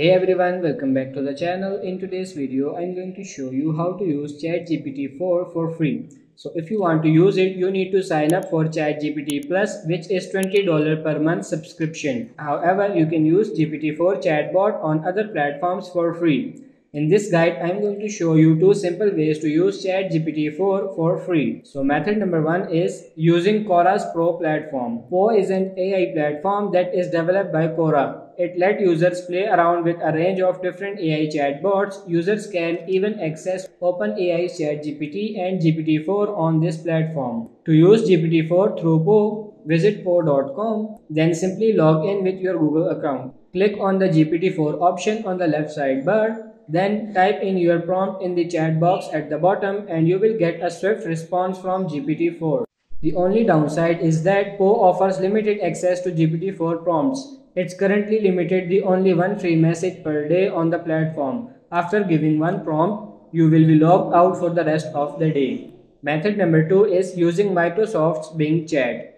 Hey everyone, welcome back to the channel. In today's video, I'm going to show you how to use ChatGPT 4 for free. So if you want to use it, you need to sign up for ChatGPT Plus, which is $20 per month subscription. However, you can use GPT 4 chatbot on other platforms for free. In this guide, I'm going to show you two simple ways to use ChatGPT 4 for free. So method number one is using Quora's Poe platform. Poe is an AI platform that is developed by Quora. It lets users play around with a range of different AI chatbots. Users can even access OpenAI's ChatGPT and GPT-4 on this platform. To use GPT-4 through Poe, visit Poe.com, then simply log in with your Google account. Click on the GPT-4 option on the left sidebar. Then type in your prompt in the chat box at the bottom and you will get a swift response from GPT-4. The only downside is that Poe offers limited access to GPT-4 prompts. It's currently limited to only one free message per day on the platform. After giving one prompt, you will be logged out for the rest of the day. Method number two is using Microsoft's Bing Chat.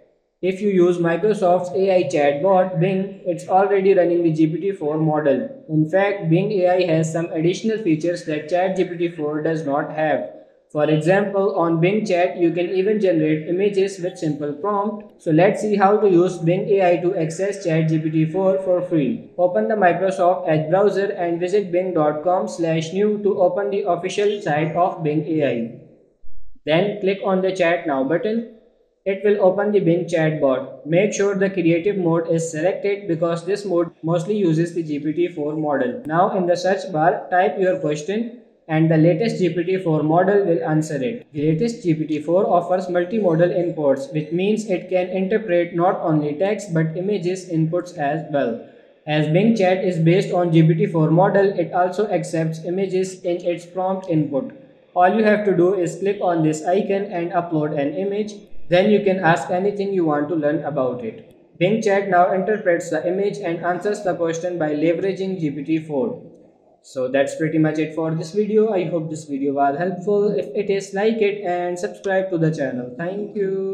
If you use Microsoft's AI chatbot Bing, it's already running the GPT-4 model. In fact, Bing AI has some additional features that ChatGPT-4 does not have. For example, on Bing Chat, you can even generate images with simple prompt. So let's see how to use Bing AI to access ChatGPT-4 for free. Open the Microsoft Edge browser and visit bing.com/new to open the official site of Bing AI. Then click on the Chat Now button. It will open the Bing chatbot. Make sure the creative mode is selected because this mode mostly uses the GPT-4 model. Now in the search bar, type your question and the latest GPT-4 model will answer it. The latest GPT-4 offers multimodal inputs, which means it can interpret not only text but images inputs as well. As Bing Chat is based on GPT-4 model, it also accepts images in its prompt input. All you have to do is click on this icon and upload an image. Then you can ask anything you want to learn about it. Bing Chat now interprets the image and answers the question by leveraging GPT-4. So that's pretty much it for this video. I hope this video was helpful. If it is, like it and subscribe to the channel. Thank you.